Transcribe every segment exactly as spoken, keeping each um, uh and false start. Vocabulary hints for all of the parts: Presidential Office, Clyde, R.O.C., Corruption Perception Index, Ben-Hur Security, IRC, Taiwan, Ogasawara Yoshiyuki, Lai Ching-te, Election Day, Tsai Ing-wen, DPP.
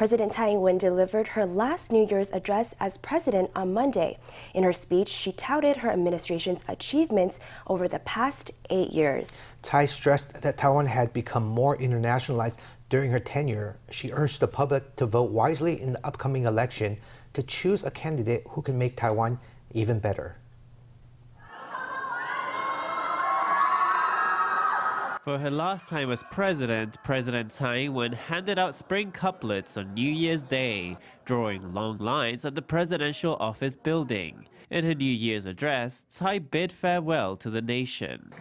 President Tsai Ing-wen delivered her last New Year's address as president on Monday. In her speech, she touted her administration's achievements over the past eight years. Tsai stressed that Taiwan had become more internationalized during her tenure. She urged the public to vote wisely in the upcoming election to choose a candidate who can make Taiwan even better. For her last time as president, President Tsai Ing-wen handed out spring couplets on New Year's Day, drawing long lines at the Presidential Office building. In her New Year's address, Tsai bid farewell to the nation.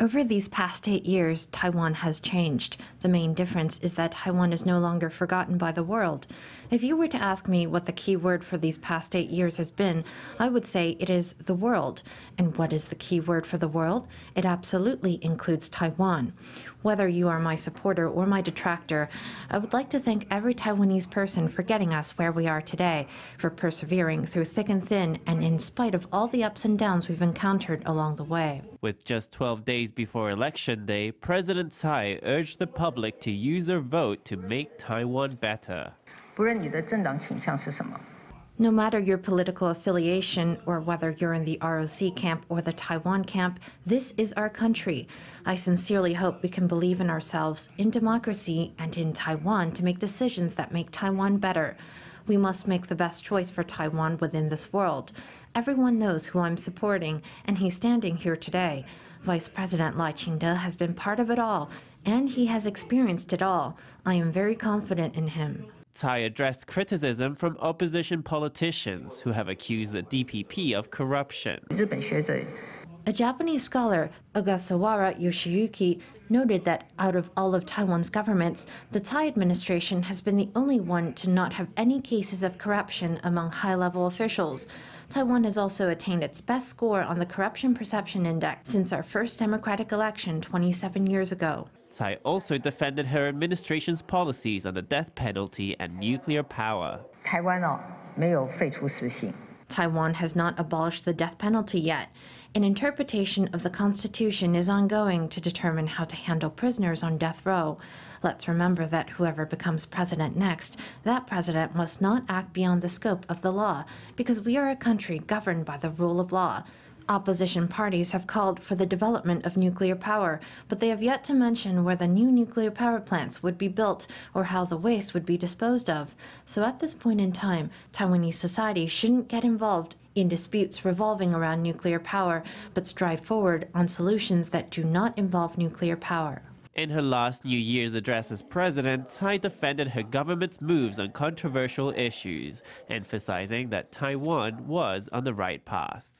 Over these past eight years, Taiwan has changed. The main difference is that Taiwan is no longer forgotten by the world. If you were to ask me what the key word for these past eight years has been, I would say it is the world. And what is the key word for the world? It absolutely includes Taiwan. Whether you are my supporter or my detractor, I would like to thank every Taiwanese person for getting us where we are today, for persevering through thick and thin, and in spite of all the ups and downs we've encountered along the way. With just twelve days before Election Day, President Tsai urged the public to use their vote to make Taiwan better. No matter your political affiliation or whether you're in the R O C camp or the Taiwan camp, this is our country. I sincerely hope we can believe in ourselves, in democracy, and in Taiwan to make decisions that make Taiwan better. We must make the best choice for Taiwan within this world. Everyone knows who I'm supporting, and he's standing here today. Vice President Lai Ching-te has been part of it all, and he has experienced it all. I am very confident in him. Tsai addressed criticism from opposition politicians who have accused the D P P of corruption. A Japanese scholar, Ogasawara Yoshiyuki, noted that out of all of Taiwan's governments, the Tsai administration has been the only one to not have any cases of corruption among high-level officials. Taiwan has also attained its best score on the Corruption Perception Index since our first democratic election twenty-seven years ago. Tsai also defended her administration's policies on the death penalty and nuclear power. Taiwan has not abolished the death penalty yet. An interpretation of the Constitution is ongoing to determine how to handle prisoners on death row. Let's remember that whoever becomes president next, that president must not act beyond the scope of the law, because we are a country governed by the rule of law. Opposition parties have called for the development of nuclear power, but they have yet to mention where the new nuclear power plants would be built or how the waste would be disposed of. So at this point in time, Taiwanese society shouldn't get involved in disputes revolving around nuclear power, but strive forward on solutions that do not involve nuclear power. In her last New Year's address as president, Tsai defended her government's moves on controversial issues, emphasizing that Taiwan was on the right path.